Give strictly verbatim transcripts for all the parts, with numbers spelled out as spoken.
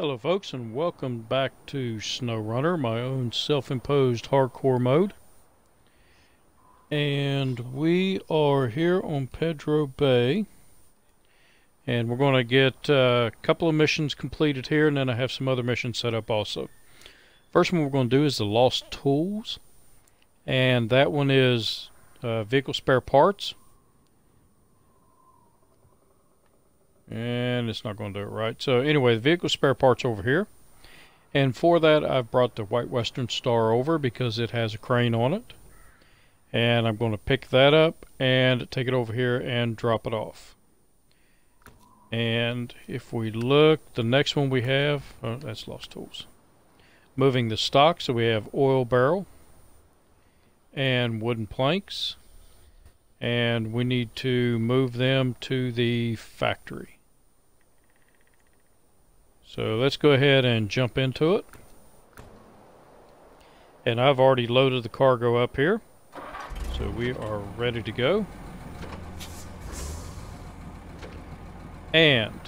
Hello folks, and welcome back to SnowRunner, my own self-imposed hardcore mode. And we are here on Pedro Bay, and we're going to get uh, a couple of missions completed here, and then I have some other missions set up also. First one we're going to do is the Lost Tools, and that one is uh, vehicle spare parts. And it's not going to do it right. So anyway, the vehicle spare parts over here, and for that I've brought the White Western Star over because it has a crane on it, and I'm going to pick that up and take it over here and drop it off. And if we look, the next one we have, oh, that's Lost Tools, moving the stock. So we have oil barrel and wooden planks, and we need to move them to the factory. So let's go ahead and jump into it. And I've already loaded the cargo up here, so we are ready to go. And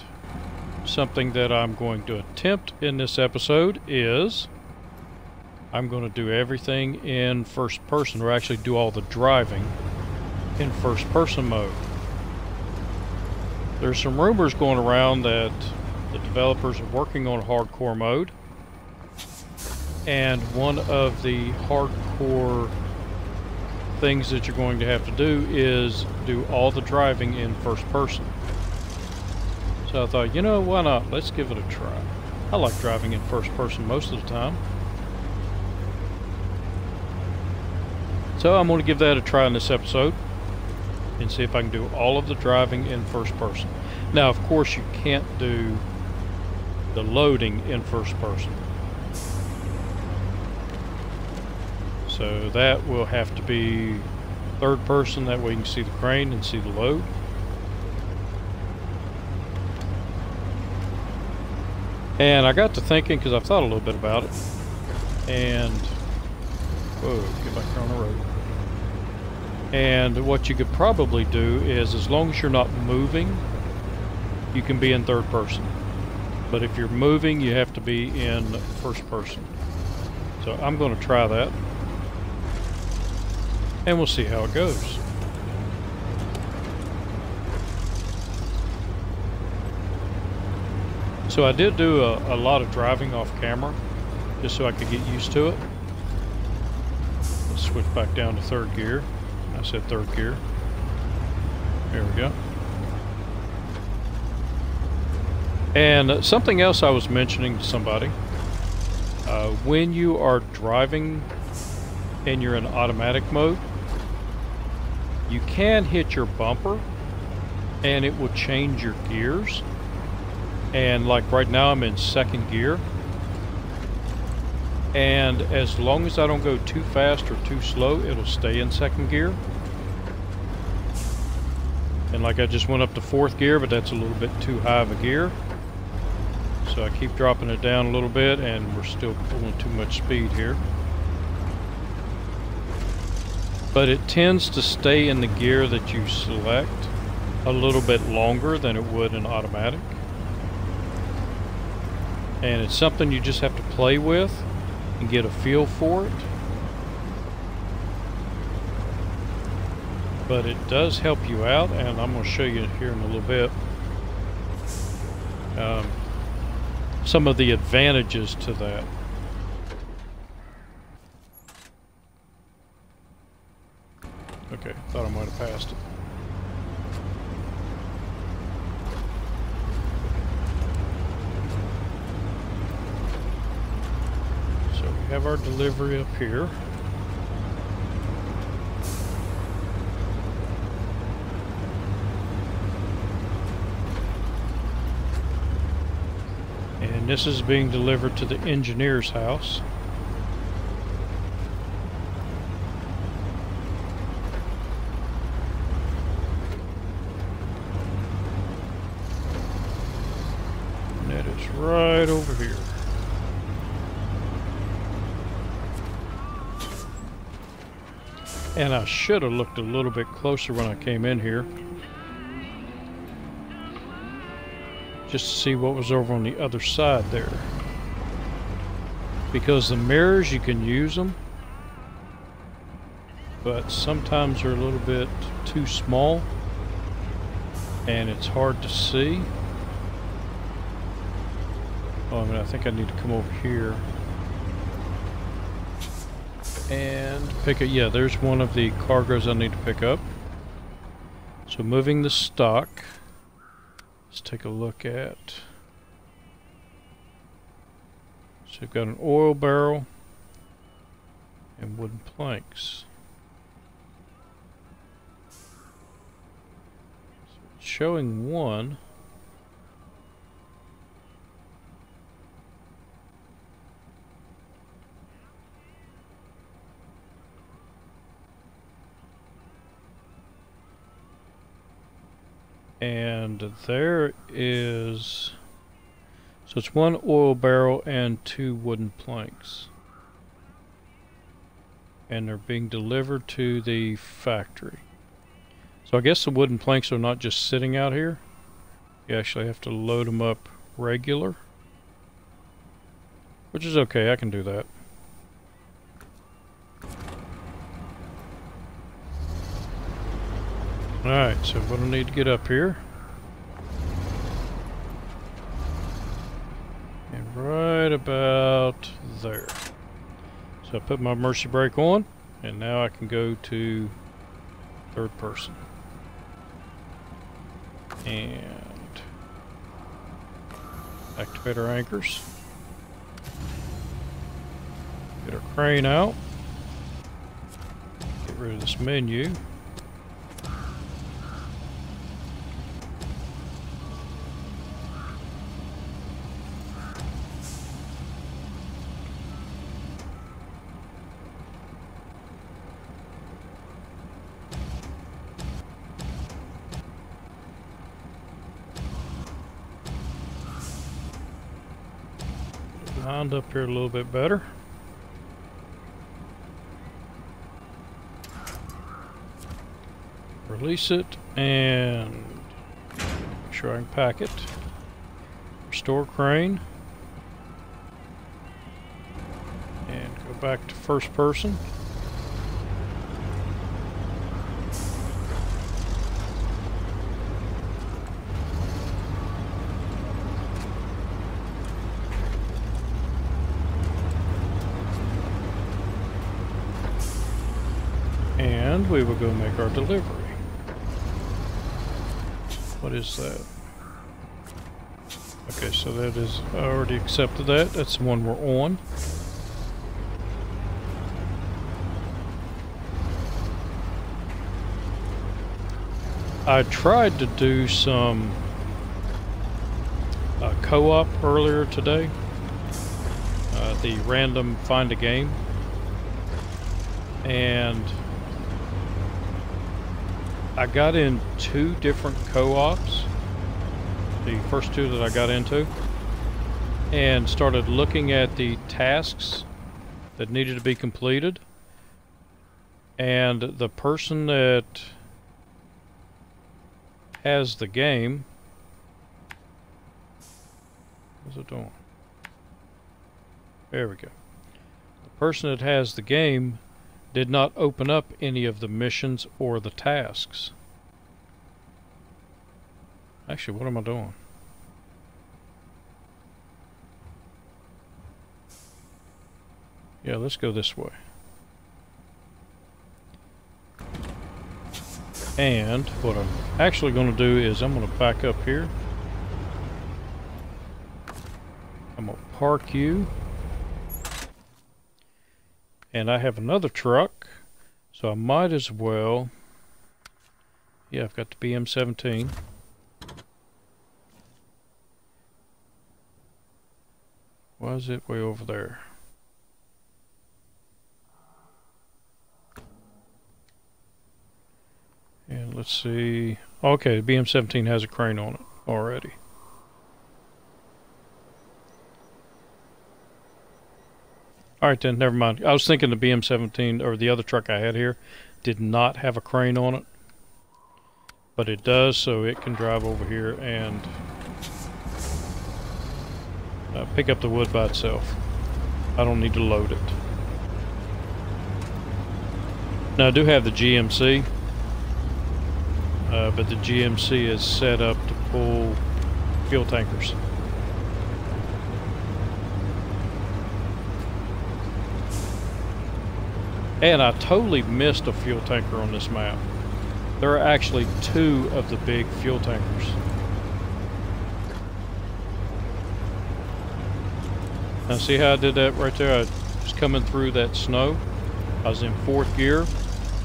something that I'm going to attempt in this episode is I'm going to do everything in first person, or actually do all the driving in first person mode. There's some rumors going around that the developers are working on hardcore mode, and one of the hardcore things that you're going to have to do is do all the driving in first person. So I thought, you know, why not? Let's give it a try. I like driving in first person most of the time, so I'm going to give that a try in this episode and see if I can do all of the driving in first person. Now, of course, you can't do the loading in first person, so that will have to be third person. That way you can see the crane and see the load. And I got to thinking, because I've thought a little bit about it, and whoa, get back on the road. And what you could probably do is, as long as you're not moving, you can be in third person. But if you're moving, you have to be in first person. So I'm going to try that, and we'll see how it goes. So I did do a, a lot of driving off camera, just so I could get used to it. Let's switch back down to third gear. I said third gear. There we go. And something else I was mentioning to somebody, uh, when you are driving and you're in automatic mode, you can hit your bumper and it will change your gears. And like right now I'm in second gear, and as long as I don't go too fast or too slow, it'll stay in second gear. And like, I just went up to fourth gear, but that's a little bit too high of a gear, so I keep dropping it down a little bit, and we're still pulling too much speed here. But it tends to stay in the gear that you select a little bit longer than it would in automatic, and it's something you just have to play with and get a feel for it. But it does help you out, and I'm going to show you here in a little bit um, some of the advantages to that. Okay, thought I might have passed it. So we have our delivery up here. And this is being delivered to the engineer's house. And that is right over here. And I should have looked a little bit closer when I came in here. just to see what was over on the other side there. Because the mirrors, you can use them, but sometimes they're a little bit too small and it's hard to see. Oh, I mean, I think I need to come over here and pick it. Yeah, there's one of the cargos I need to pick up. So moving the stock, let's take a look at. So we've got an oil barrel and wooden planks. So it's showing one. And there is, so it's one oil barrel and two wooden planks, and they're being delivered to the factory. So I guess the wooden planks are not just sitting out here, you actually have to load them up regular, which is okay, I can do that. Alright, so what I need to get up here. And right about there. So I put my mercy brake on, and now I can go to third person. And activate our anchors. Get our crane out. Get rid of this menu. Up here a little bit better. Release it and make sure I can pack it. Restore crane and go back to first person. We will go make our delivery. What is that? Okay, so that is, I already accepted that. That's the one we're on. I tried to do some uh, co-op earlier today. Uh, the random find a game. And I got in two different co-ops, the first two that I got into, and started looking at the tasks that needed to be completed, and the person that has the game, what's it doing? There we go. The person that has the game did not open up any of the missions or the tasks. Actually, what am I doing? Yeah, let's go this way. And what I'm actually going to do is I'm going to back up here. I'm going to park you. And I have another truck, so I might as well. Yeah, I've got the B M seventeen. Why is it way over there? And let's see. Okay, the B M seventeen has a crane on it already. Alright then, never mind. I was thinking the B M seventeen, or the other truck I had here, did not have a crane on it. But it does, so it can drive over here and uh, pick up the wood by itself. I don't need to load it. Now I do have the G M C, uh, but the G M C is set up to pull fuel tankers. And I totally missed a fuel tanker on this map. There are actually two of the big fuel tankers. Now see how I did that right there? I was coming through that snow. I was in fourth gear.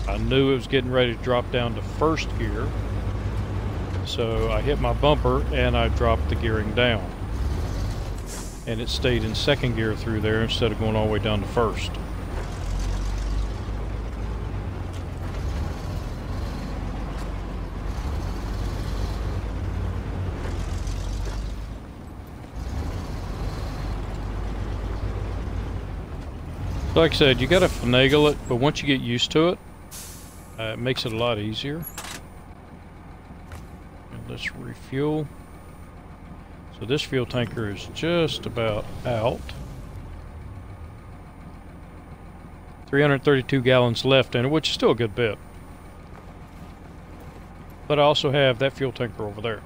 I knew it was getting ready to drop down to first gear. So I hit my bumper and I dropped the gearing down. And it stayed in second gear through there instead of going all the way down to first. Like I said, you gotta finagle it, but once you get used to it, uh, it makes it a lot easier. And let's refuel. So this fuel tanker is just about out. three hundred thirty-two gallons left in it, which is still a good bit. But I also have that fuel tanker over there.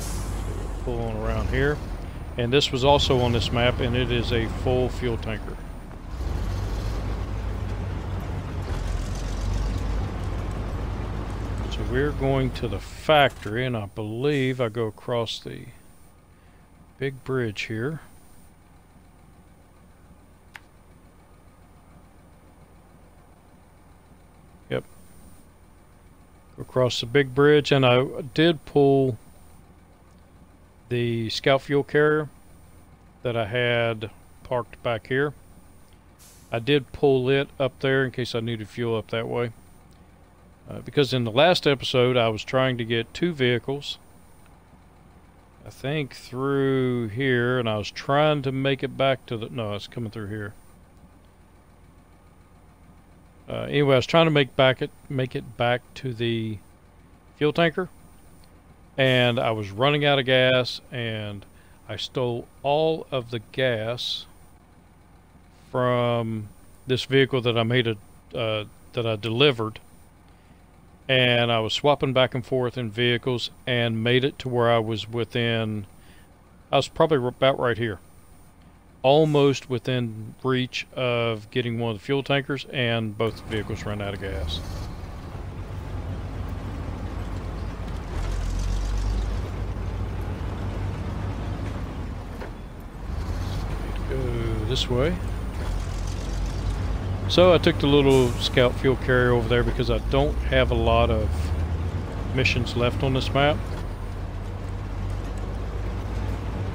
So pull on around here. And this was also on this map, and it is a full fuel tanker. So we're going to the factory, and I believe I go across the big bridge here. Yep. Go across the big bridge, and I did pull the scout fuel carrier that I had parked back here. I did pull it up there in case I needed fuel up that way, uh, because in the last episode I was trying to get two vehicles, I think, through here, and I was trying to make it back to the, no, it's coming through here. Uh, anyway, I was trying to make back it make it back to the fuel tanker, and I was running out of gas, and I stole all of the gas from this vehicle that I made a uh, that I delivered, and I was swapping back and forth in vehicles and made it to where I was within, I was probably about right here, almost within reach of getting one of the fuel tankers, and both vehicles ran out of gas. This way. So I took the little scout fuel carrier over there because I don't have a lot of missions left on this map.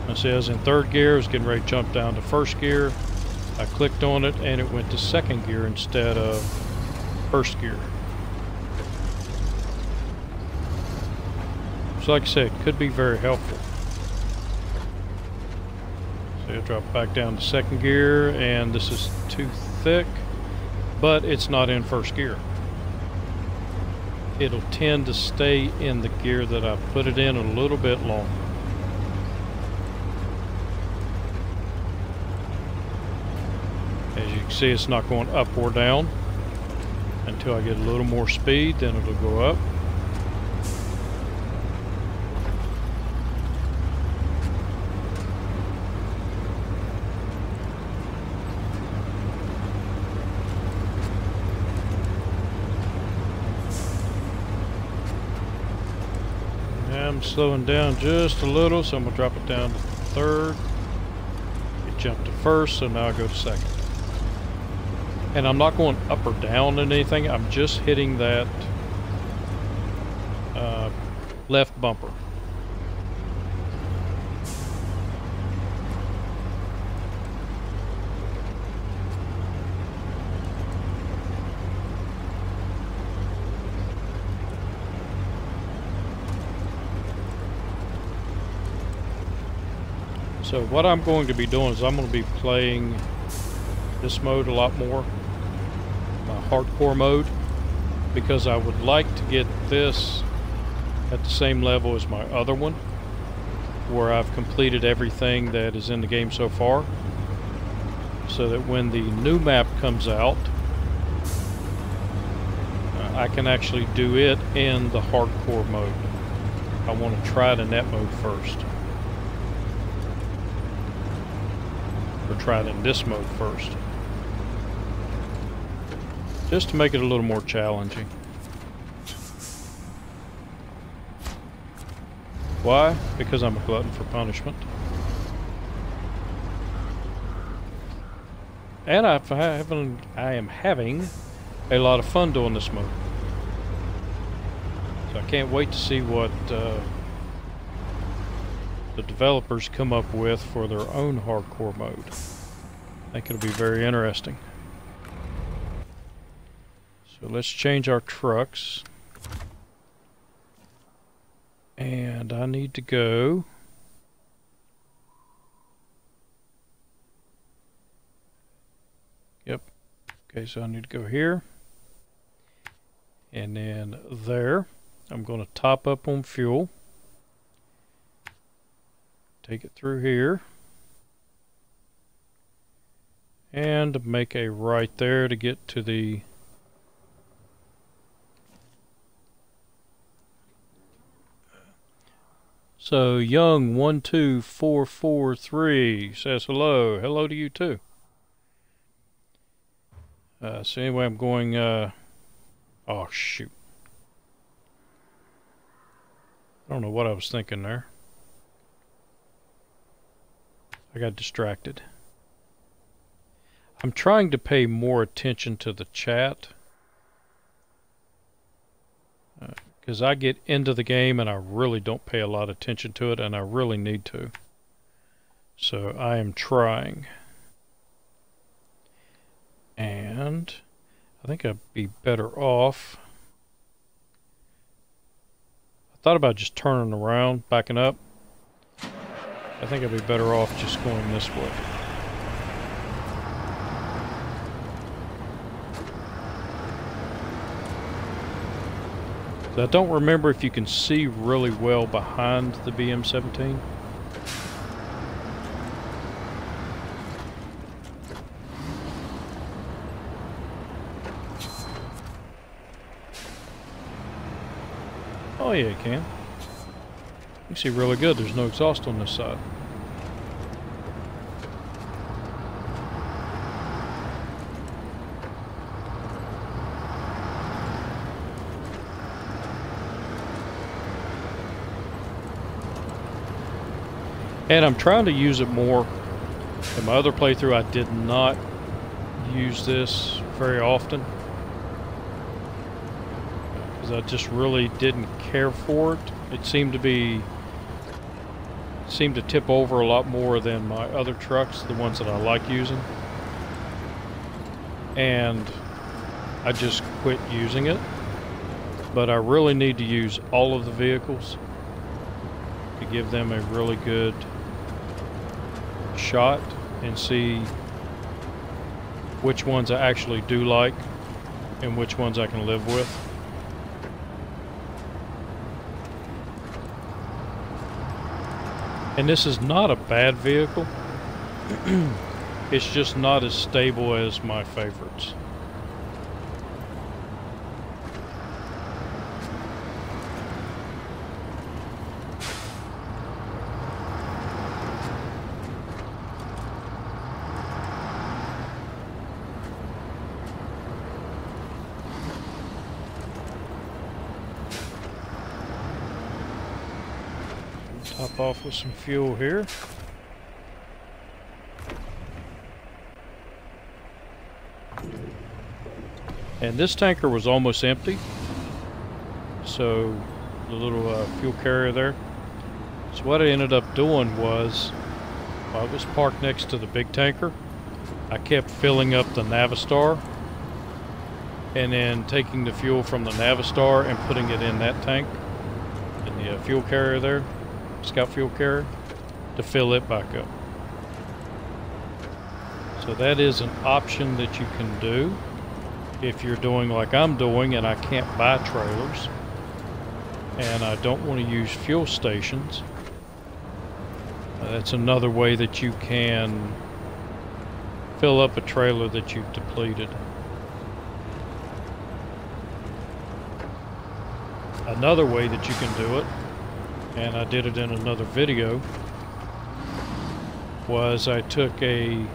I see I was in third gear, I was getting ready to jump down to first gear. I clicked on it and it went to second gear instead of first gear. So like I said, it could be very helpful. Drop back down to second gear, and this is too thick, but it's not in first gear. It'll tend to stay in the gear that I put it in a little bit longer. As you can see, it's not going up or down until I get a little more speed, then it'll go up. Slowing down just a little, so I'm gonna drop it down to third. It jumped to first, so now I go to second. And I'm not going up or down in anything, I'm just hitting that uh, left bumper. So what I'm going to be doing is I'm going to be playing this mode a lot more, my hardcore mode, because I would like to get this at the same level as my other one. where I've completed everything that is in the game so far, so that when the new map comes out, I can actually do it in the hardcore mode. I want to try it in that mode first. Or try it in this mode first. Just to make it a little more challenging. Why? Because I'm a glutton for punishment. And I haven't, I am having a lot of fun doing this mode. So I can't wait to see what uh, the developers come up with for their own hardcore mode. I think it'll be very interesting. So let's change our trucks. And I need to go Yep. Okay, so I need to go here. And then there. I'm going to top up on fuel. Take it through here. And make a right there to get to the So, Young one two four four three says hello. Hello to you, too. Uh, so, anyway, I'm going... Uh, oh, shoot. I don't know what I was thinking there. I got distracted. I'm trying to pay more attention to the chat. Uh, Because I get into the game and I really don't pay a lot of attention to it, and I really need to. So I am trying. And I think I'd be better off. I thought about just turning around, backing up. I think I'd be better off just going this way. I don't remember if you can see really well behind the B M seventeen. Oh yeah, you can. You see really good. There's no exhaust on this side. And I'm trying to use it more. In my other playthrough, I did not use this very often, because I just really didn't care for it. It seemed to be, seemed to tip over a lot more than my other trucks, the ones that I like using. And I just quit using it. But I really need to use all of the vehicles to give them a really good shot and see which ones I actually do like and which ones I can live with. And this is not a bad vehicle. It's just not as stable as my favorites. Top off with some fuel here. And this tanker was almost empty. So the little uh, fuel carrier there. So what I ended up doing was, while it was parked next to the big tanker, I kept filling up the Navistar and then taking the fuel from the Navistar and putting it in that tank, in the uh, fuel carrier there. Scout fuel carrier, to fill it back up. So that is an option that you can do if you're doing like I'm doing and I can't buy trailers and I don't want to use fuel stations. That's another way that you can fill up a trailer that you've depleted. Another way that you can do it, and I did it in another video, was I took a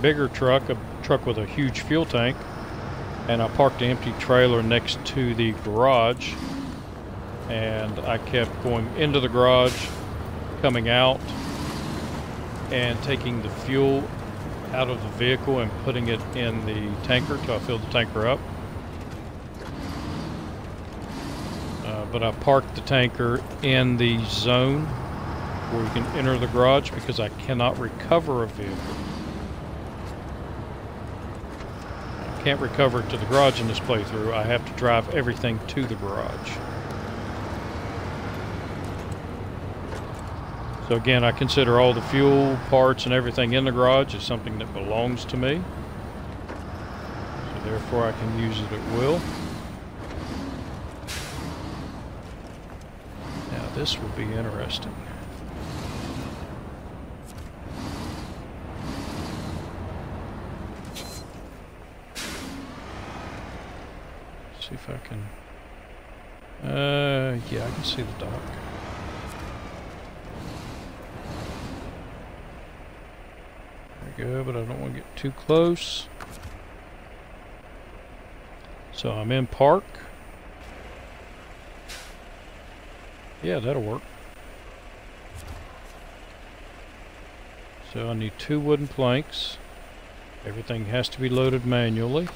bigger truck, a truck with a huge fuel tank, and I parked an empty trailer next to the garage, and I kept going into the garage, coming out, and taking the fuel out of the vehicle and putting it in the tanker till I filled the tanker up. Uh, but I parked the tanker in the zone where you can enter the garage because I cannot recover a vehicle. I can't recover it to the garage in this playthrough. I have to drive everything to the garage. So again, I consider all the fuel parts and everything in the garage as something that belongs to me. So therefore I can use it at will. Now this will be interesting. Let's see if I can, uh, yeah, I can see the dock. Go, but I don't want to get too close. So I'm in park. Yeah, that'll work. So I need two wooden planks. Everything has to be loaded manually.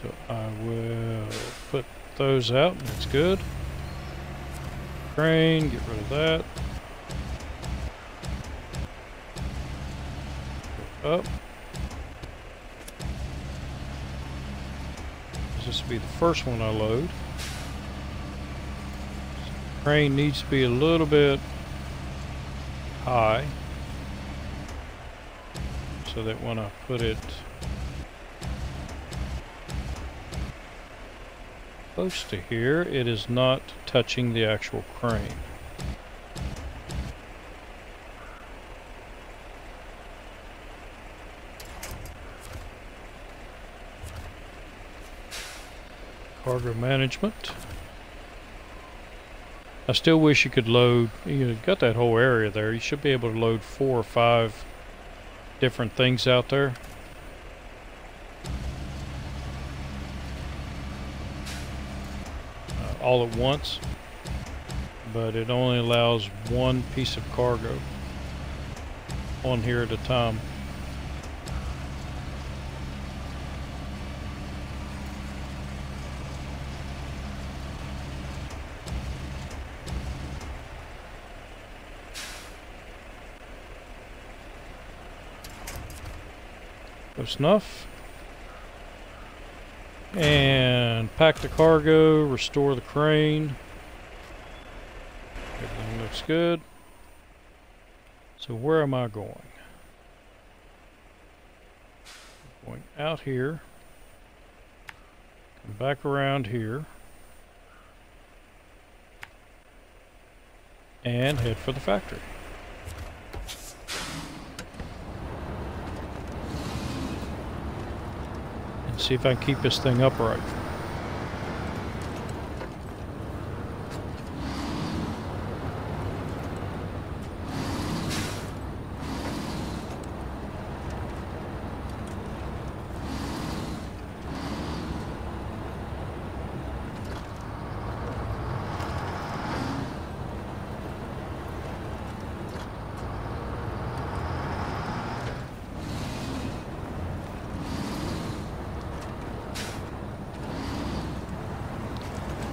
So I will put those out. That's good. Crane, get rid of that. Go up. This will be the first one I load. Crane needs to be a little bit high so that when I put it close to here, it is not touching the actual crane. Cargo management. I still wish you could load, you've got that whole area there, you should be able to load four or five different things out there. All at once, but it only allows one piece of cargo on here at a time. Close enough. And pack the cargo, restore the crane. Everything looks good. So where am I going? Going out here. Come back around here. And head for the factory. See if I can keep this thing upright.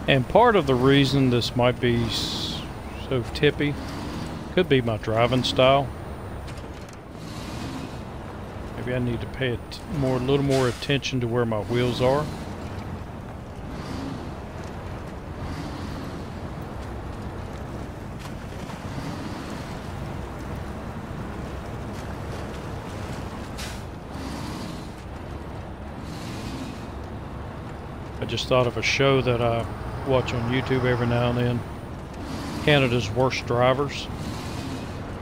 And part of the reason this might be so tippy could be my driving style. Maybe I need to pay it more, a little more attention to where my wheels are. just thought of a show that I watch on YouTube every now and then, Canada's Worst Drivers.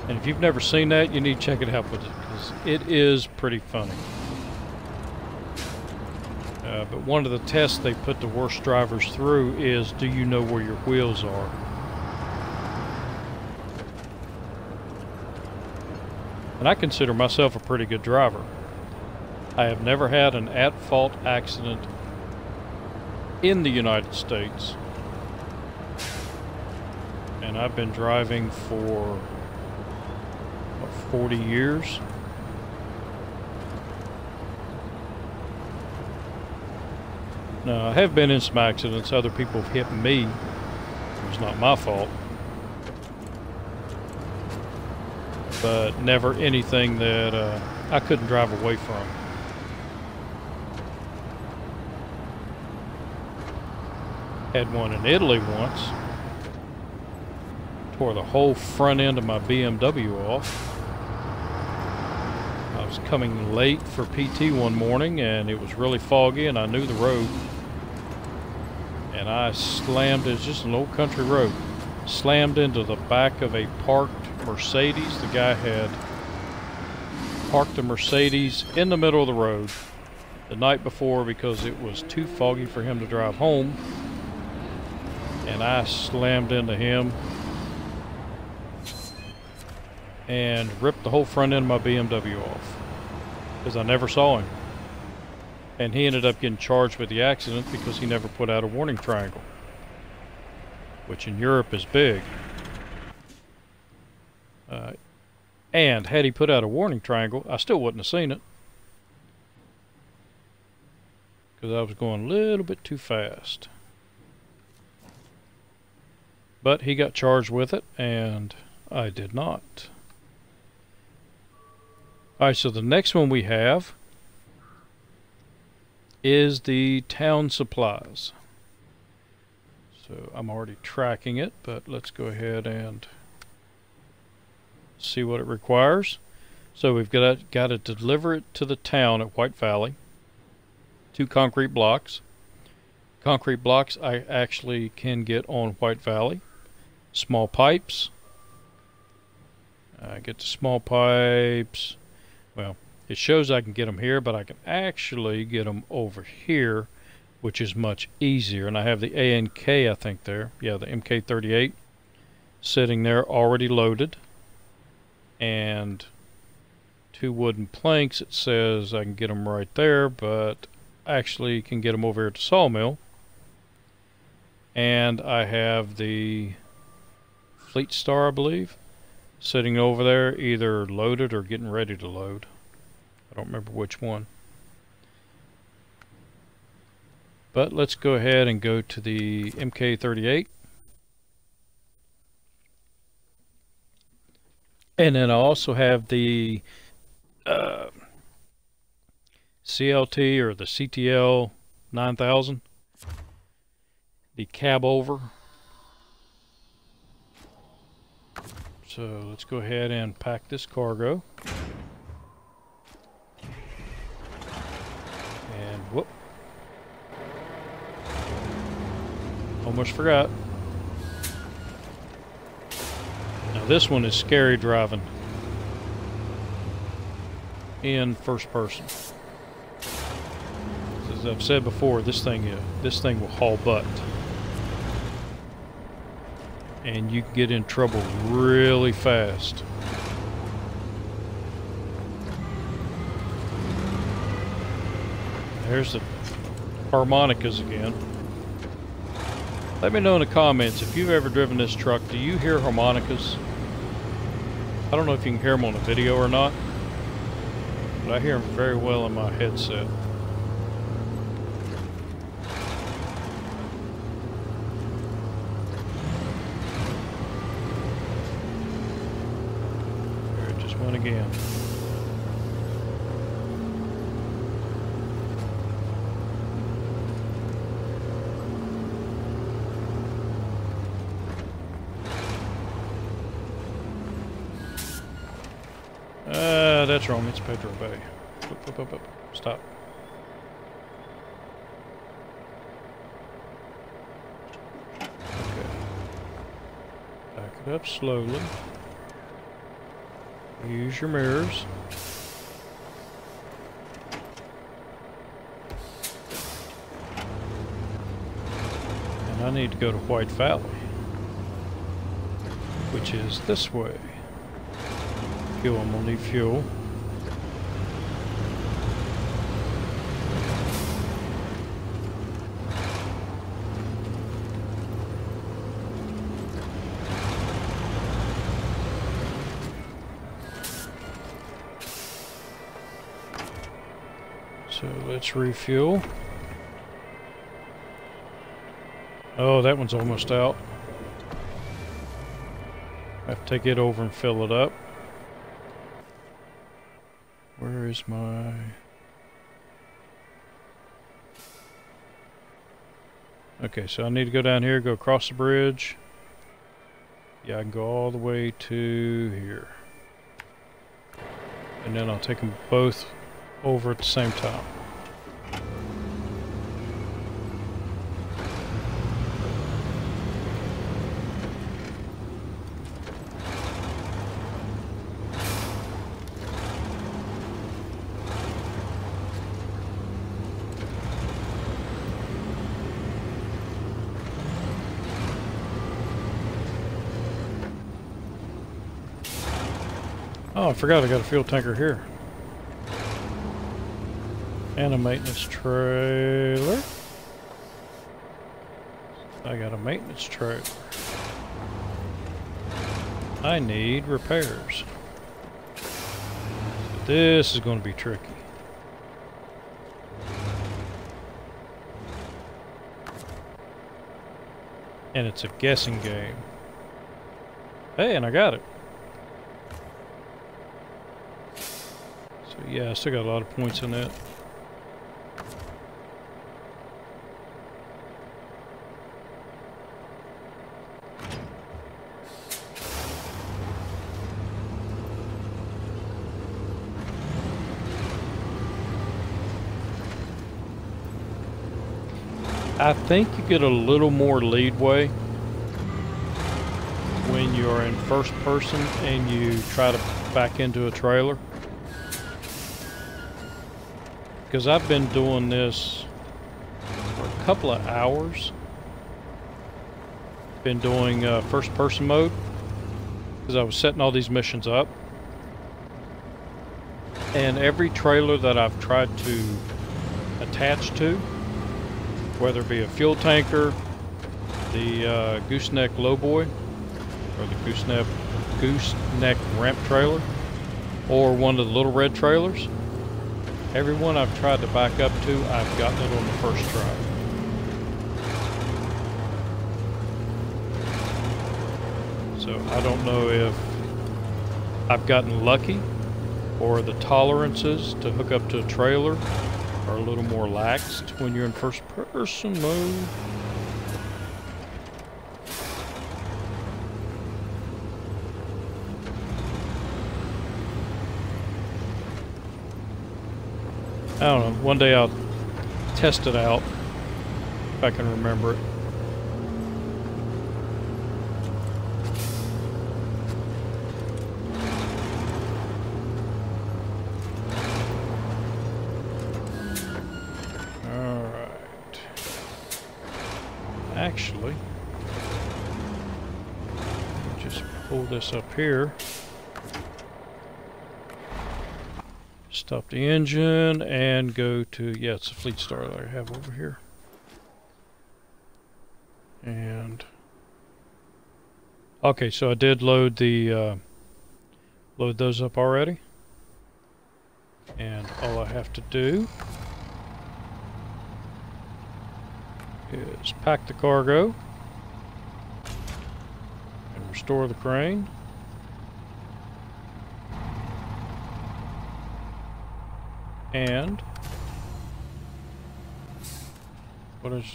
And if you've never seen that, you need to check it out with it, because it is pretty funny. Uh, but one of the tests they put the worst drivers through is, do you know where your wheels are? And I consider myself a pretty good driver. I have never had an at-fault accident in the United States. And I've been driving for what, forty years. Now, I have been in some accidents. Other people have hit me. It was not my fault. But never anything that uh, I couldn't drive away from. Had one in Italy once. Tore the whole front end of my B M W off. I was coming late for P T one morning and it was really foggy and I knew the road. And I slammed, it's just an old country road, slammed into the back of a parked Mercedes. The guy had parked the Mercedes in the middle of the road the night before because it was too foggy for him to drive home. And I slammed into him and ripped the whole front end of my B M W off because I never saw him. And he ended up getting charged with the accident because he never put out a warning triangle, which in Europe is big. Uh, and had he put out a warning triangle, I still wouldn't have seen it because I was going a little bit too fast. But he got charged with it, and I did not. Alright, so the next one we have is the town supplies. So I'm already tracking it, but let's go ahead and see what it requires. So we've got, got to deliver it to the town at White Valley. Two concrete blocks. Concrete blocks I actually can get on White Valley. Small pipes. I get the small pipes. Well, it shows I can get them here, but I can actually get them over here, which is much easier. And I have the A N K, I think, there. Yeah, the M K thirty-eight sitting there already loaded. And two wooden planks, it says I can get them right there, but actually can get them over here at the sawmill. And I have the Fleet Star, I believe, sitting over there, either loaded or getting ready to load. I don't remember which one. But let's go ahead and go to the M K thirty-eight. And then I also have the uh, C L T or the C T L nine thousand, the cab over. So let's go ahead and pack this cargo. And whoop. Almost forgot. Now this one is scary driving in first person. As I've said before, this thing is, this thing will haul butt, and you can get in trouble really fast. There's the harmonicas again. Let me know in the comments if you've ever driven this truck. Do you hear harmonicas? I don't know if you can hear them on the video or not, but I hear them very well in my headset. There it just went again. That's wrong, it's Pedro Bay. Up, up, up, up. Stop. up slowly. Use your mirrors. And I need to go to White Valley, which is this way. Fuel, I'm gonna need fuel. Let's refuel. Oh, that one's almost out. I have to take it over and fill it up. Where is my... Okay, so I need to go down here, go across the bridge. Yeah, I can go all the way to here. And then I'll take them both over at the same time. Oh, I forgot I got a fuel tanker here. And a maintenance trailer. I got a maintenance trailer. I need repairs. This is going to be tricky. And it's a guessing game. Hey, and I got it. Yeah, I still got a lot of points in that. I think you get a little more leadway when you're in first person and you try to back into a trailer. Because I've been doing this for a couple of hours. Been doing uh, first person mode because I was setting all these missions up. And every trailer that I've tried to attach to, whether it be a fuel tanker, the uh, Gooseneck Low Boy, or the Gooseneck, Gooseneck Ramp Trailer, or one of the little red trailers, every one I've tried to back up to, I've gotten it on the first try. So I don't know if I've gotten lucky or the tolerances to hook up to a trailer are a little more laxed when you're in first person mode. I don't know, one day I'll test it out, if I can remember it. Alright. Actually, just pull this up here. Stop the engine and go to, yeah, it's a Fleet Star that I have over here. And, okay, so I did load the, uh, load those up already. And all I have to do is pack the cargo and restore the crane. And what is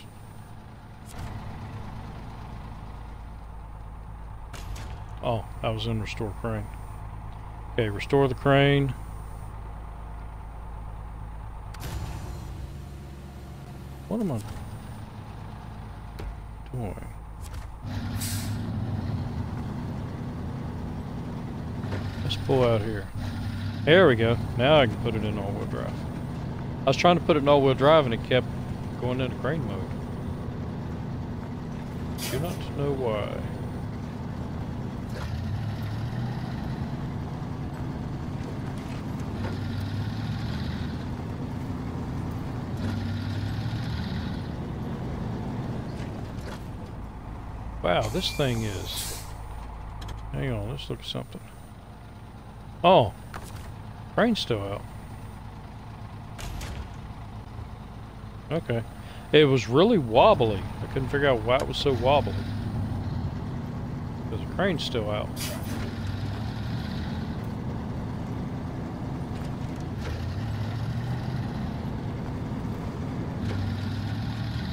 oh I was in restore crane. Okay, restore the crane what am I doing Let's pull out here. There we go. Now I can put it in all-wheel drive. I was trying to put it in all-wheel drive and it kept going into crane mode. Do not know why. Wow, this thing is... Hang on, let's look at something. Oh! Crane's still out. Okay. It was really wobbly. I couldn't figure out why it was so wobbly. Because the crane's still out.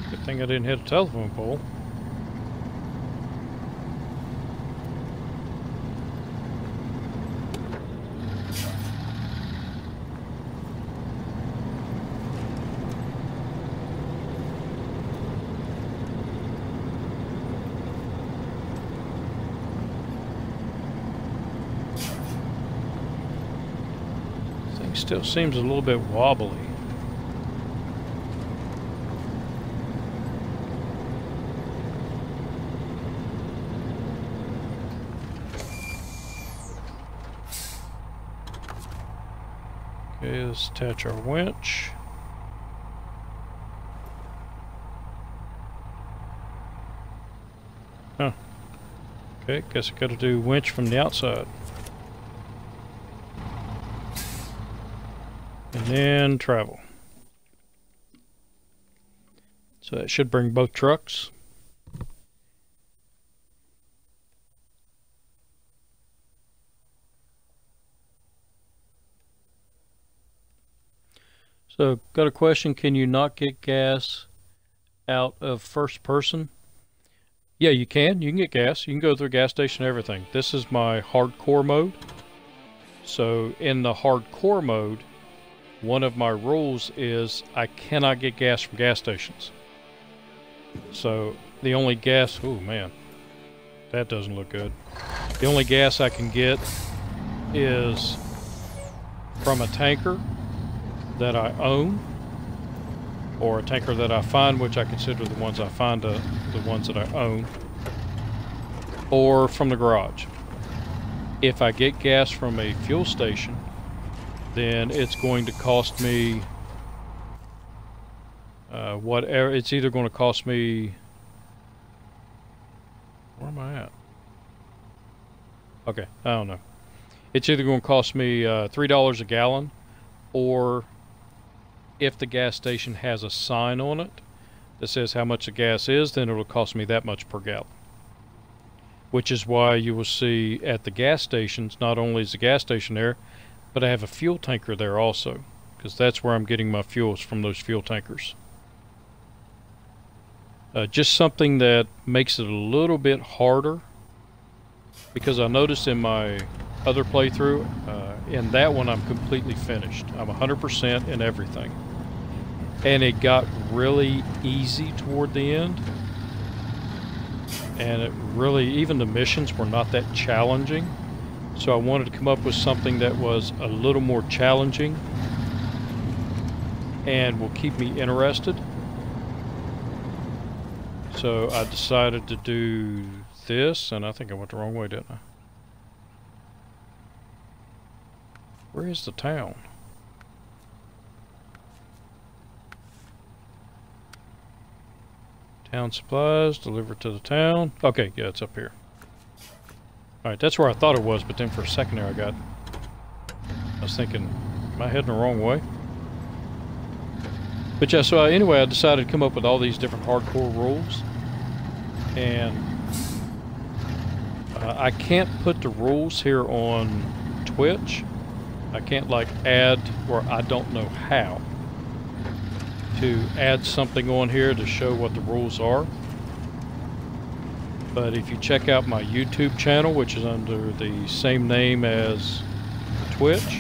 Good thing I didn't hit a telephone pole. Still seems a little bit wobbly. Okay, let's attach our winch. Huh. Okay, guess I gotta do winch from the outside. And travel. So that should bring both trucks. So, got a question. Can you not get gas out of first person? Yeah, you can. You can get gas. You can go through a gas station and everything. This is my hardcore mode. So, in the hardcore mode, one of my rules is I cannot get gas from gas stations. So the only gas, oh man, that doesn't look good. The only gas I can get is from a tanker that I own or a tanker that I find, which I consider the ones I find uh, the ones that I own, or from the garage. If I get gas from a fuel station, then it's going to cost me uh, whatever. It's either going to cost me. Where am I at? Okay, I don't know. It's either going to cost me uh, three dollars a gallon, or if the gas station has a sign on it that says how much the gas is, then it'll cost me that much per gallon. Which is why you will see at the gas stations, not only is the gas station there, but I have a fuel tanker there also, because that's where I'm getting my fuels from, those fuel tankers. Uh, just something that makes it a little bit harder, because I noticed in my other playthrough, uh, in that one I'm completely finished. I'm one hundred percent in everything. And it got really easy toward the end. And it really, even the missions were not that challenging. So I wanted to come up with something that was a little more challenging and will keep me interested. So I decided to do this, and I think I went the wrong way, didn't I? Where is the town? Town supplies, delivered to the town. Okay, yeah, it's up here. Alright, that's where I thought it was, but then for a second there I got... I was thinking, am I heading the wrong way? But yeah, so I, anyway, I decided to come up with all these different hardcore rules. And... Uh, I can't put the rules here on Twitch. I can't, like, add, or I don't know how, to add something on here to show what the rules are. But if you check out my YouTube channel, which is under the same name as Twitch,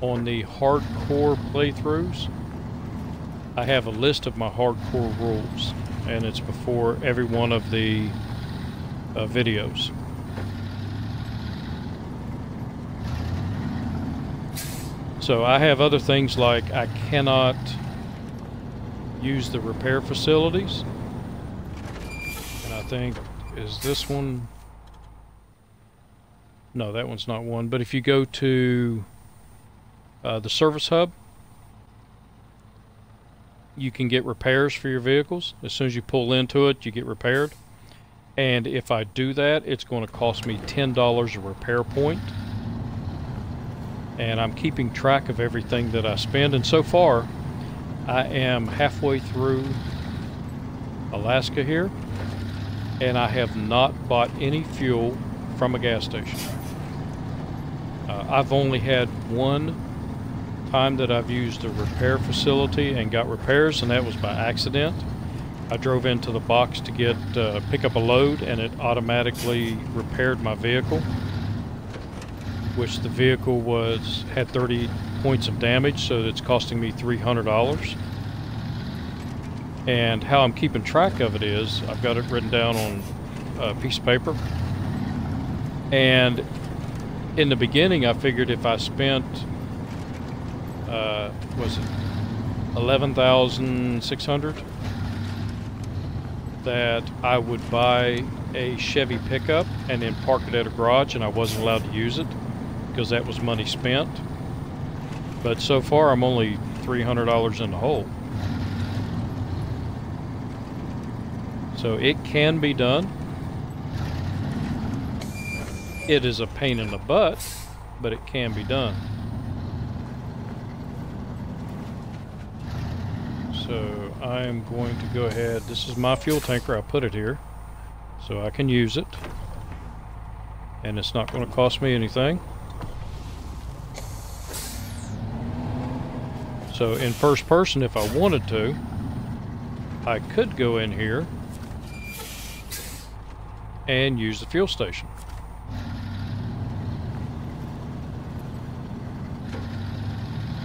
on the hardcore playthroughs, I have a list of my hardcore rules, and it's before every one of the uh, videos. So I have other things like I cannot use the repair facilities. And I think, is this one? No, that one's not one. But if you go to uh, the service hub, you can get repairs for your vehicles. As soon as you pull into it, you get repaired. And if I do that, it's going to cost me ten dollars a repair point. And I'm keeping track of everything that I spend. And so far, I am halfway through Alaska here, and I have not bought any fuel from a gas station. Uh, I've only had one time that I've used a repair facility and got repairs, and that was by accident. I drove into the box to get uh, pick up a load, and it automatically repaired my vehicle, which the vehicle was had thirty points of damage, so it's costing me three hundred dollars. And how I'm keeping track of it is I've got it written down on a piece of paper. And in the beginning, I figured if I spent uh, was it eleven thousand six hundred dollars, that I would buy a Chevy pickup and then park it at a garage, and I wasn't allowed to use it because that was money spent. But so far, I'm only three hundred dollars in the hole. So it can be done. It is a pain in the butt, but it can be done. So I'm going to go ahead. This is my fuel tanker. I put it here so I can use it. And it's not going to cost me anything. So in first person, if I wanted to, I could go in here and use the fuel station.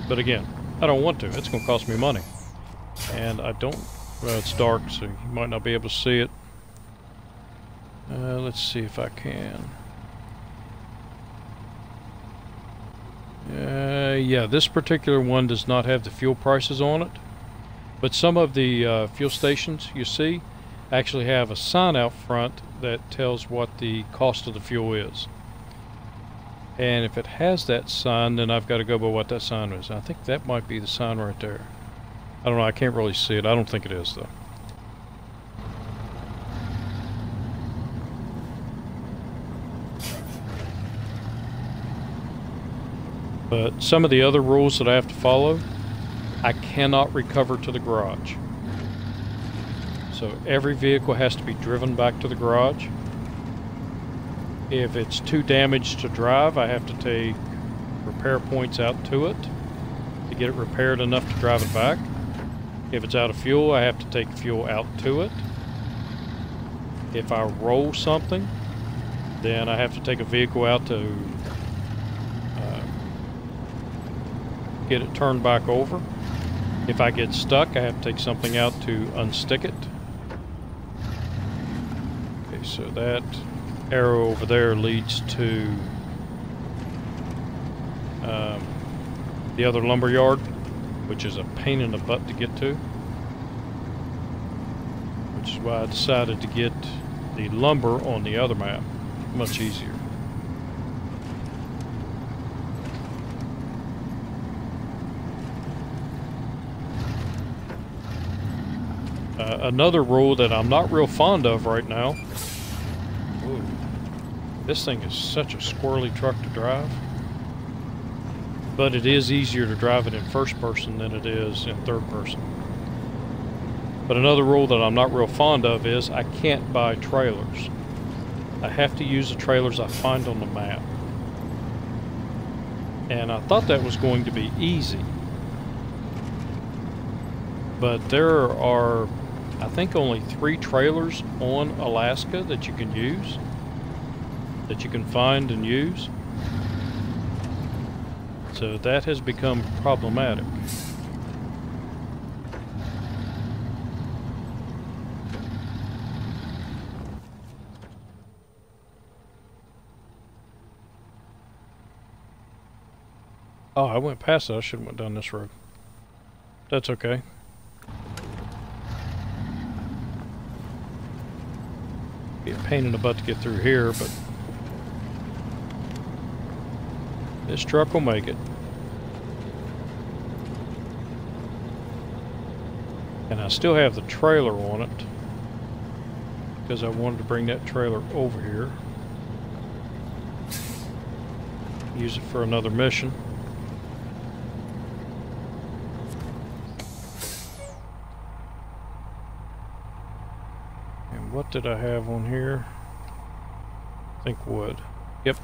But again, I don't want to. It's going to cost me money. And I don't... Well, it's dark, so you might not be able to see it. Uh, let's see if I can. Uh, yeah, this particular one does not have the fuel prices on it. But some of the uh, fuel stations you see actually have a sign out front that tells what the cost of the fuel is. And if it has that sign, then I've got to go by what that sign is. I think that might be the sign right there. I don't know. I can't really see it. I don't think it is, though. But some of the other rules that I have to follow, I cannot recover to the garage. So every vehicle has to be driven back to the garage. If it's too damaged to drive, I have to take repair points out to it to get it repaired enough to drive it back. If it's out of fuel, I have to take fuel out to it. If I roll something, then I have to take a vehicle out to get it turned back over. If I get stuck, I have to take something out to unstick it. Okay, so that arrow over there leads to um, the other lumber yard, which is a pain in the butt to get to, which is why I decided to get the lumber on the other map. Much easier. Uh, another rule that I'm not real fond of right now. Ooh, this thing is such a squirrely truck to drive. But it is easier to drive it in first person than it is in third person. But another rule that I'm not real fond of is I can't buy trailers. I have to use the trailers I find on the map. And I thought that was going to be easy. But there are... I think only three trailers on Alaska that you can use, that you can find and use. So that has become problematic. Oh, I went past that. I shouldn't have went down this road. That's okay. Be a pain in the butt to get through here, but this truck will make it. And I still have the trailer on it because I wanted to bring that trailer over here. Use it for another mission. And what did I have on here? I think wood. Yep.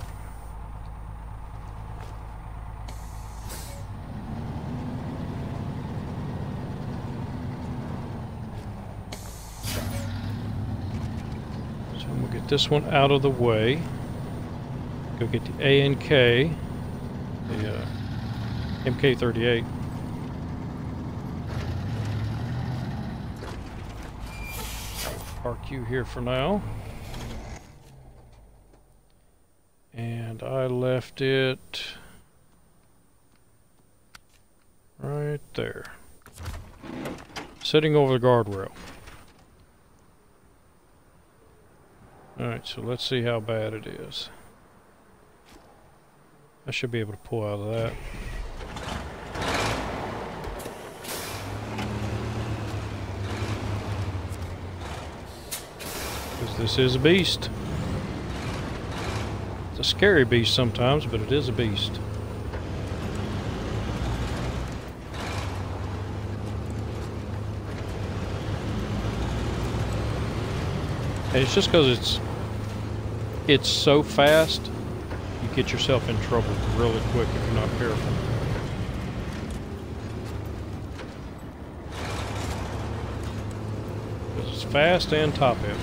This one out of the way. Go get the A N K, the uh, M K thirty-eight. Park you here for now. And I left it right there, sitting over the guardrail. Alright, so let's see how bad it is. I should be able to pull out of that. Because this is a beast. It's a scary beast sometimes, but it is a beast. And it's just because it's It's so fast, you get yourself in trouble really quick if you're not careful. Because it's fast and top-heavy.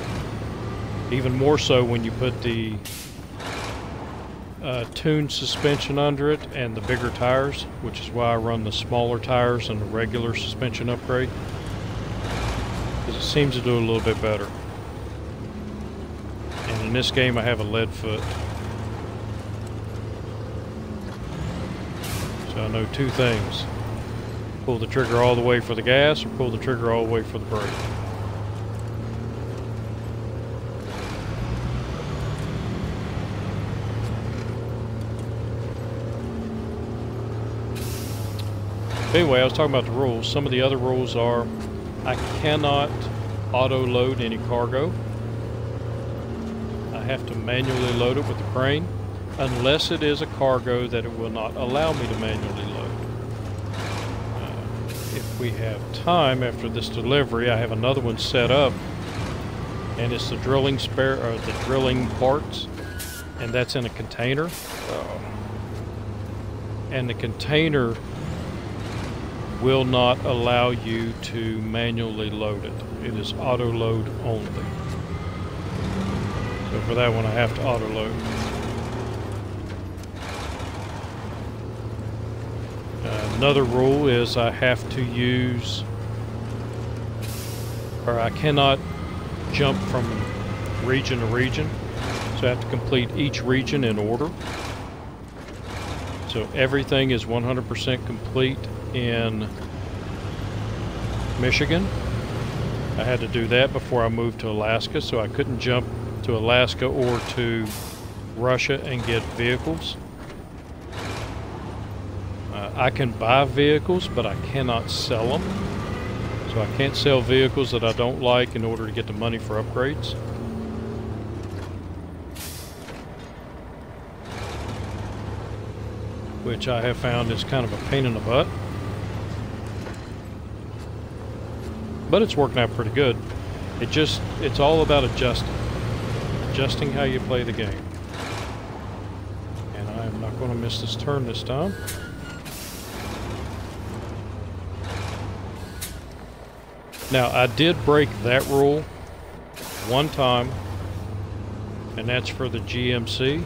Even more so when you put the uh, tuned suspension under it and the bigger tires, which is why I run the smaller tires and the regular suspension upgrade. Because it seems to do a little bit better. In this game, I have a lead foot. So I know two things. Pull the trigger all the way for the gas, or pull the trigger all the way for the brake. Anyway, I was talking about the rules. Some of the other rules are I cannot auto-load any cargo. Have to manually load it with a crane unless it is a cargo that it will not allow me to manually load. Uh, if we have time after this delivery, I have another one set up, and it's the drilling spare or the drilling parts, and that's in a container. Uh, and the container will not allow you to manually load it. It is auto load only. So for that one, I have to auto-load. Uh, another rule is I have to use, or I cannot jump from region to region. So I have to complete each region in order. So everything is one hundred percent complete in Michigan. I had to do that before I moved to Alaska, so I couldn't jump to Alaska or to Russia and get vehicles. Uh, I can buy vehicles, but I cannot sell them. So I can't sell vehicles that I don't like in order to get the money for upgrades. Which I have found is kind of a pain in the butt. But it's working out pretty good. It just, it's all about adjusting. Adjusting how you play the game. And I'm not going to miss this turn this time. Now, I did break that rule one time, and that's for the G M C.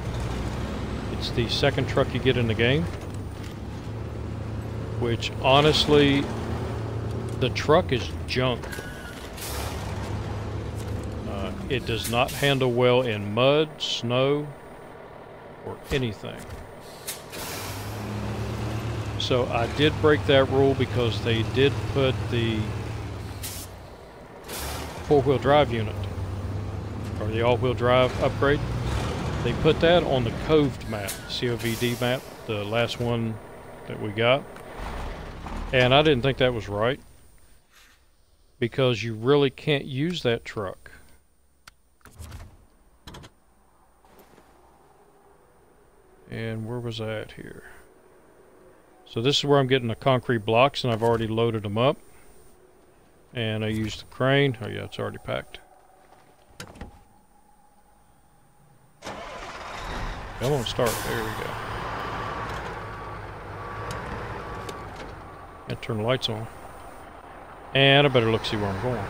It's the second truck you get in the game, which honestly, the truck is junk. It does not handle well in mud, snow, or anything. So I did break that rule because they did put the four-wheel drive unit, or the all-wheel drive upgrade. They put that on the coved map, C O V D map, the last one that we got. And I didn't think that was right, because you really can't use that truck. And where was I at here? So this is where I'm getting the concrete blocks, and I've already loaded them up. And I used the crane. Oh yeah, it's already packed. Come on, start. There we go. And turn the lights on. And I better look, see where I'm going.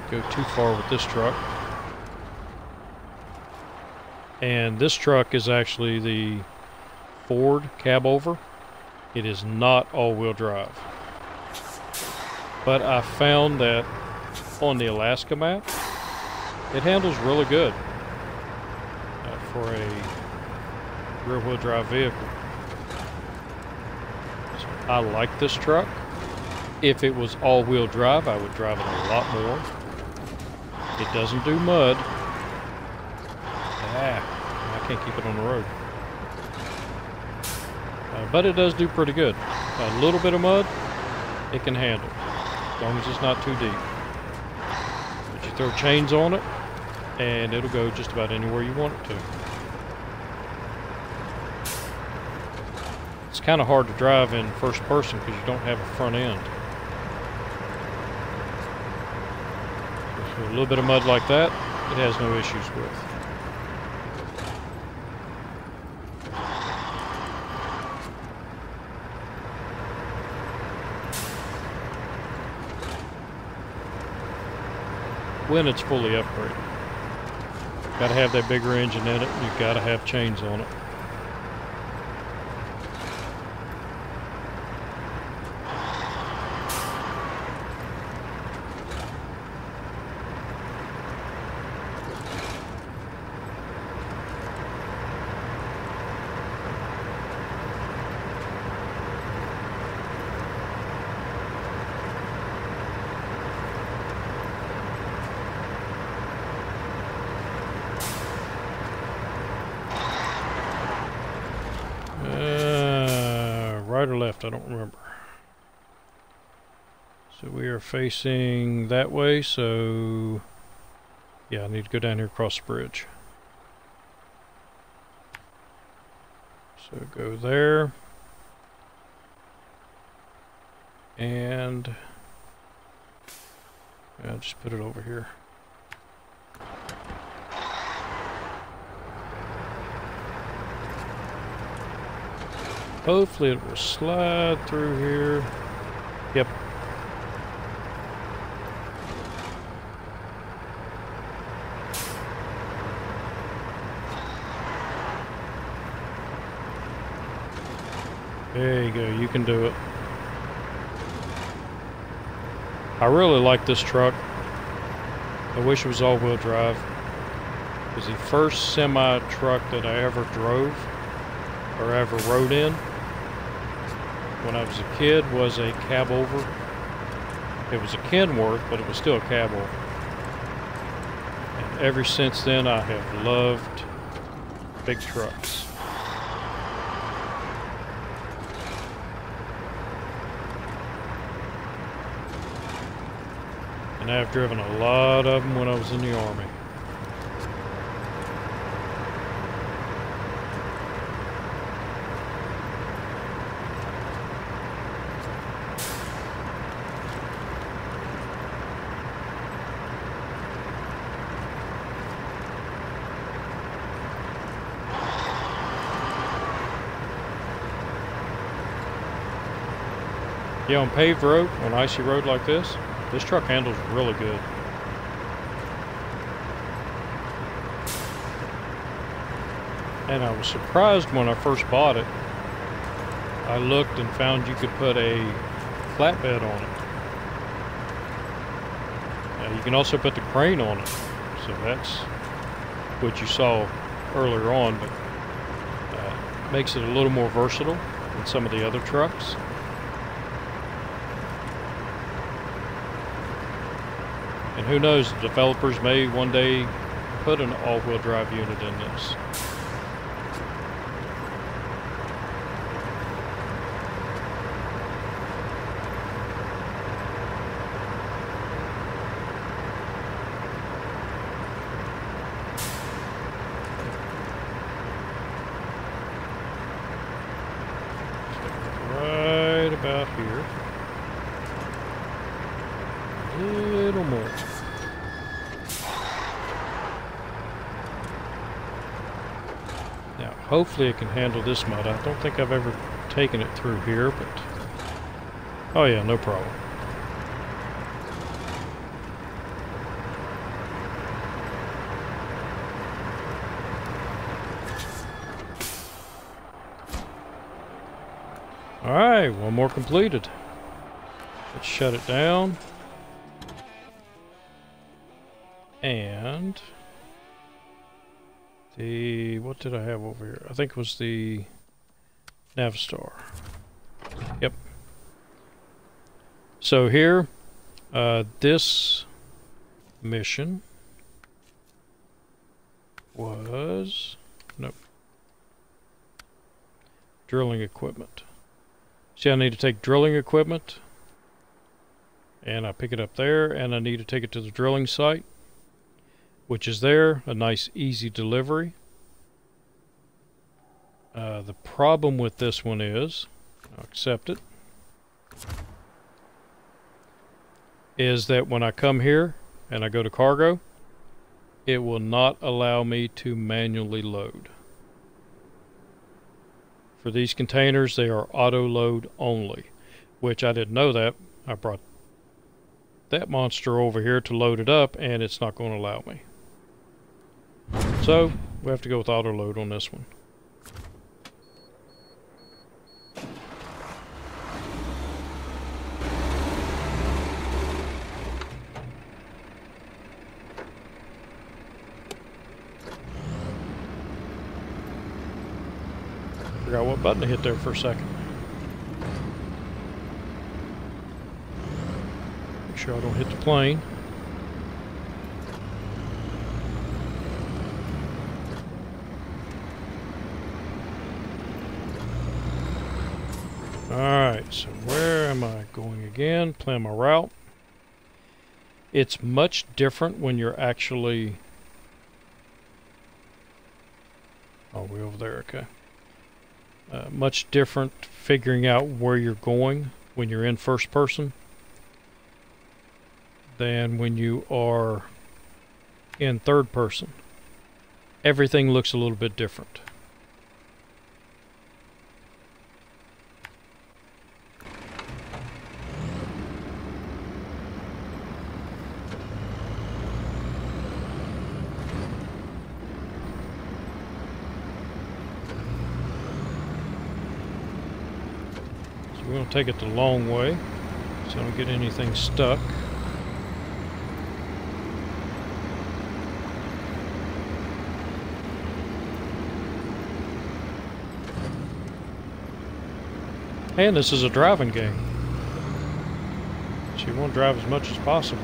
Can't go too far with this truck. And this truck is actually the Ford cab over. It is not all-wheel drive. But I found that on the Alaska map, it handles really good uh, for a rear-wheel drive vehicle. So I like this truck. If it was all-wheel drive, I would drive it a lot more. It doesn't do mud. Ah, I can't keep it on the road. Uh, but it does do pretty good. A little bit of mud, it can handle, as long as it's not too deep. But you throw chains on it, and it'll go just about anywhere you want it to. It's kind of hard to drive in first person because you don't have a front end. So a little bit of mud like that, it has no issues with. When it's fully upgraded. Gotta have that bigger engine in it, and you've gotta have chains on it. I don't remember. So we are facing that way, so yeah, I need to go down here across the bridge. So go there. And I'll just put it over here. Hopefully it will slide through here. Yep. There you go, you can do it. I really like this truck. I wish it was all-wheel drive. It was the first semi-truck that I ever drove or ever rode in. When I was a kid, was a cab over. It was a Kenworth, but it was still a cab over. And ever since then, I have loved big trucks. And I've driven a lot of them when I was in the Army. Yeah, on paved road, on icy road like this, this truck handles really good. And I was surprised when I first bought it. I looked and found you could put a flatbed on it. Now, you can also put the crane on it. So that's what you saw earlier on, but uh, Makes it a little more versatile than some of the other trucks. And who knows, the developers may one day put an all-wheel drive unit in this. Hopefully it can handle this mud. I don't think I've ever taken it through here, but... oh yeah, no problem. Alright, one more completed. Let's shut it down. And... the, what did I have over here? I think it was the Navistar. Yep. So here, uh, this mission was, nope, drilling equipment. See, I need to take drilling equipment, and I pick it up there, and I need to take it to the drilling site, which is there, a nice easy delivery. Uh, the problem with this one is, I'll accept it, is that when I come here and I go to cargo, it will not allow me to manually load. For these containers, they are auto load only, which I didn't know that. I brought that monster over here to load it up, and it's not going to allow me. So we have to go with auto load on this one. Forgot what button to hit there for a second. Make sure I don't hit the plane. Alright, so where am I going again? Plan my route. It's much different when you're actually... oh, we're over there, okay. Uh, much different figuring out where you're going when you're in first person than when you are in third person. Everything looks a little bit different. So we're going to take it the long way so I don't get anything stuck. And this is a driving game, so you want to drive as much as possible.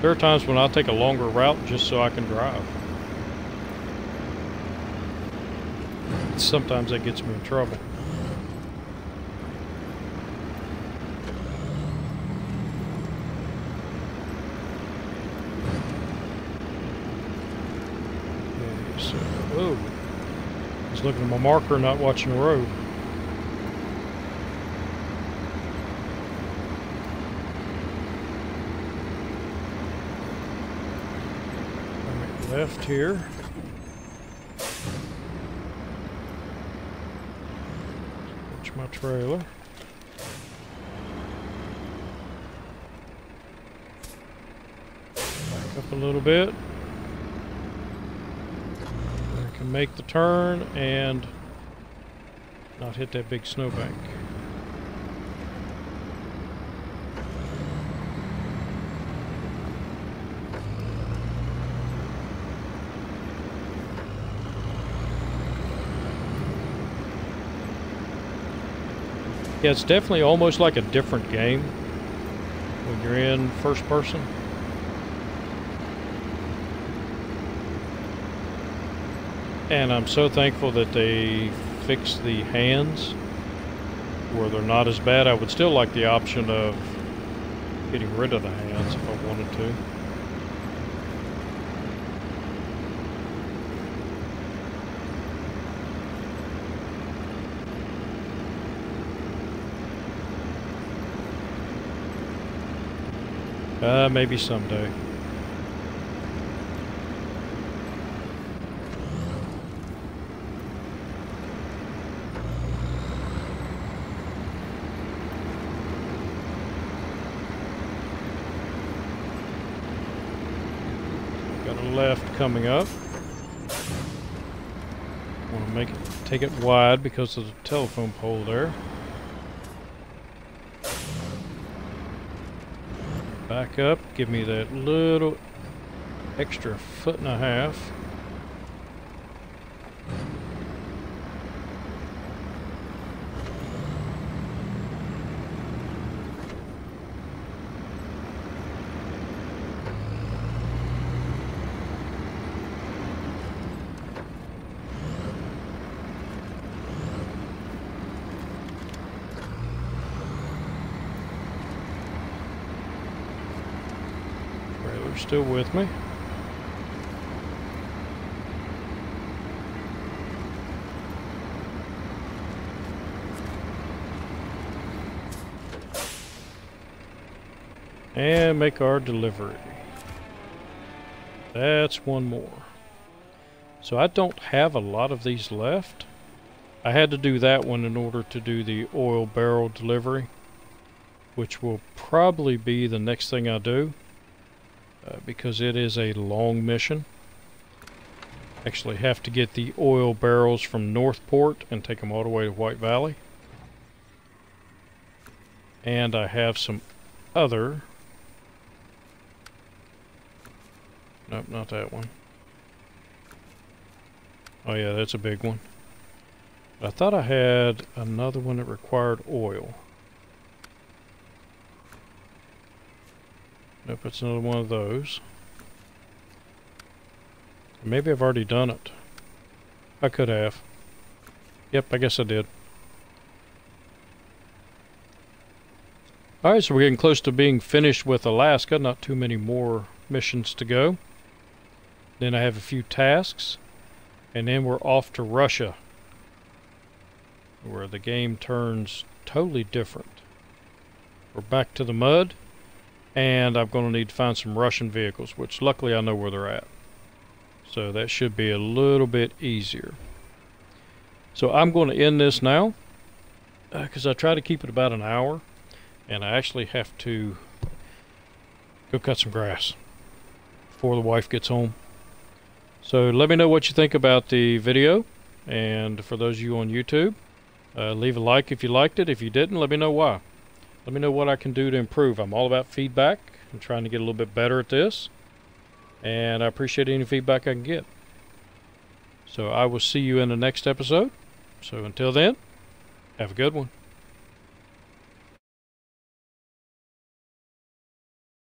There are times when I'll take a longer route just so I can drive. Sometimes that gets me in trouble. Okay, so, oh, I was looking at my marker, not watching the road. Left here. Watch my trailer. Back up a little bit. I can make the turn and not hit that big snowbank. Yeah, it's definitely almost like a different game when you're in first person. And I'm so thankful that they fixed the hands where they're not as bad. I would still like the option of getting rid of the hands if I wanted to. Uh, maybe someday. Got a left coming up. Want to make it, take it wide because there's a telephone pole there. Back up, give me that little extra foot and a half. Still with me. And make our delivery. That's one more. So I don't have a lot of these left. I had to do that one in order to do the oil barrel delivery, which will probably be the next thing I do. Uh, because it is a long mission. Actually have to get the oil barrels from Northport and take them all the way to White Valley. And I have some other... Nope, not that one. Oh yeah, that's a big one. I thought I had another one that required oil. Nope, it's another one of those. Maybe I've already done it. I could have. Yep, I guess I did. Alright, so we're getting close to being finished with Alaska. Not too many more missions to go. Then I have a few tasks. And then we're off to Russia, where the game turns totally different. We're back to the mud. And I'm going to need to find some Russian vehicles, which luckily I know where they're at. So that should be a little bit easier. So I'm going to end this now, because uh, I try to keep it about an hour. And I actually have to go cut some grass before the wife gets home. So let me know what you think about the video. And for those of you on YouTube, uh, leave a like if you liked it. If you didn't, let me know why. Let me know what I can do to improve. I'm all about feedback. I'm trying to get a little bit better at this. And I appreciate any feedback I can get. So I will see you in the next episode. So until then, have a good one.